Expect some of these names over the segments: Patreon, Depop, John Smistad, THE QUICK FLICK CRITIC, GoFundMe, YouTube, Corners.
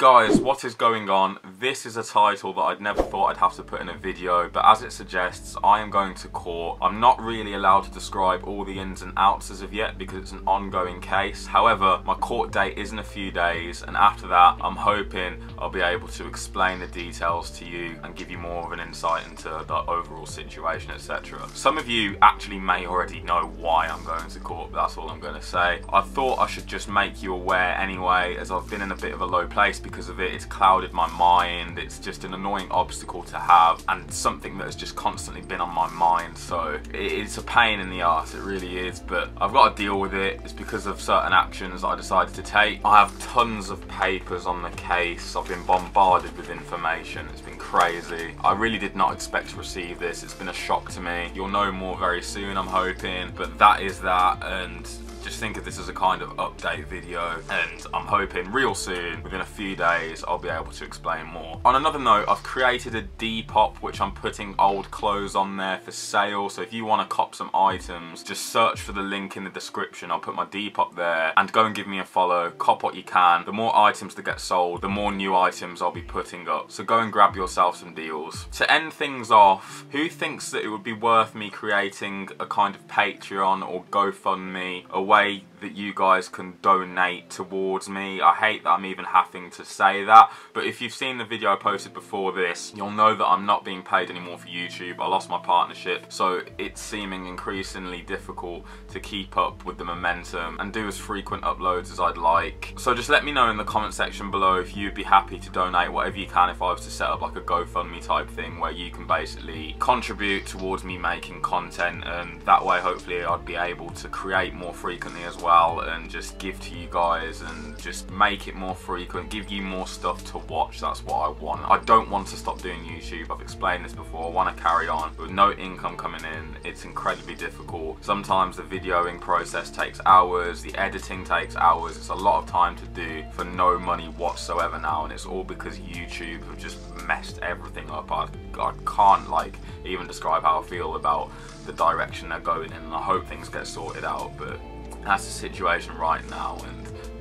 Guys, what is going on? This is a title that I'd never thought I'd have to put in a video, but as it suggests, I am going to court. I'm not really allowed to describe all the ins and outs as of yet because it's an ongoing case. However, my court date is in a few days, and after that, I'm hoping I'll be able to explain the details to you and give you more of an insight into the overall situation, etc. Some of you actually may already know why I'm going to court, but that's all I'm going to say. I thought I should just make you aware anyway, as I've been in a bit of a low place because of it. It's clouded my mind. It's just an annoying obstacle to have and something that has just constantly been on my mind. So it's a pain in the arse, it really is, but I've got to deal with it. It's because of certain actions that I decided to take. I have tons of papers on the case. I've been bombarded with information. It's been crazy. I really did not expect to receive this. It's been a shock to me. You'll know more very soon, I'm hoping, but that is that. And just think of this as a kind of update video, and I'm hoping real soon, within a few days, I'll be able to explain more. On another note, I've created a Depop, which I'm putting old clothes on there for sale, so if you want to cop some items, just search for the link in the description. I'll put my Depop there, and go and give me a follow, cop what you can. The more items that get sold, the more new items I'll be putting up, so go and grab yourself some deals. To end things off, who thinks that it would be worth me creating a kind of Patreon or GoFundMe, a way that you guys can donate towards me? I hate that I'm even having to say that, but if you've seen the video I posted before this, you'll know that I'm not being paid anymore for YouTube. I lost my partnership, so it's seeming increasingly difficult to keep up with the momentum and do as frequent uploads as I'd like. So just let me know in the comment section below if you'd be happy to donate whatever you can if I was to set up like a GoFundMe type thing where you can basically contribute towards me making content, and that way hopefully I'd be able to create more frequent as well and just give to you guys and just make it more frequent, give you more stuff to watch. That's what I want. I don't want to stop doing YouTube. I've explained this before. I want to carry on with no income coming in. It's incredibly difficult. Sometimes the videoing process takes hours, the editing takes hours. It's a lot of time to do for no money whatsoever now, and it's all because YouTube have just messed everything up. I can't like even describe how I feel about the direction they're going in, and I hope things get sorted out, but that's the situation right now,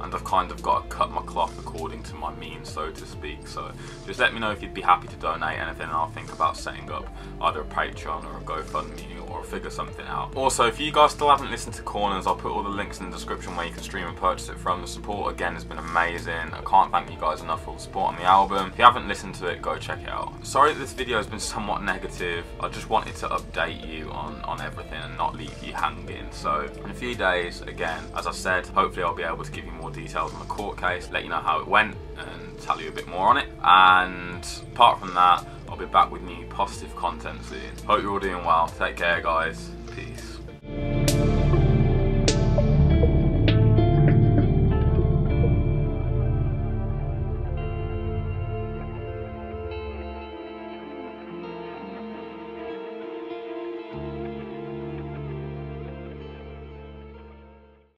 and I've kind of got to cut my cloth according to my means, so to speak. So just let me know if you'd be happy to donate anything, and I'll think about setting up either a Patreon or a GoFundMe, or figure something out. Also, if you guys still haven't listened to Corners, I'll put all the links in the description where you can stream and purchase it from. The support again has been amazing. I can't thank you guys enough for the support on the album. If you haven't listened to it, go check it out. Sorry that this video has been somewhat negative. I just wanted to update you on everything and not leave you hanging. So in a few days, again, as I said, hopefully I'll be able to give you more details on the court case, let you know how it went and tell you a bit more on it, and apart from that, I'll be back with new positive content soon. Hope you're all doing well. Take care, guys. Peace.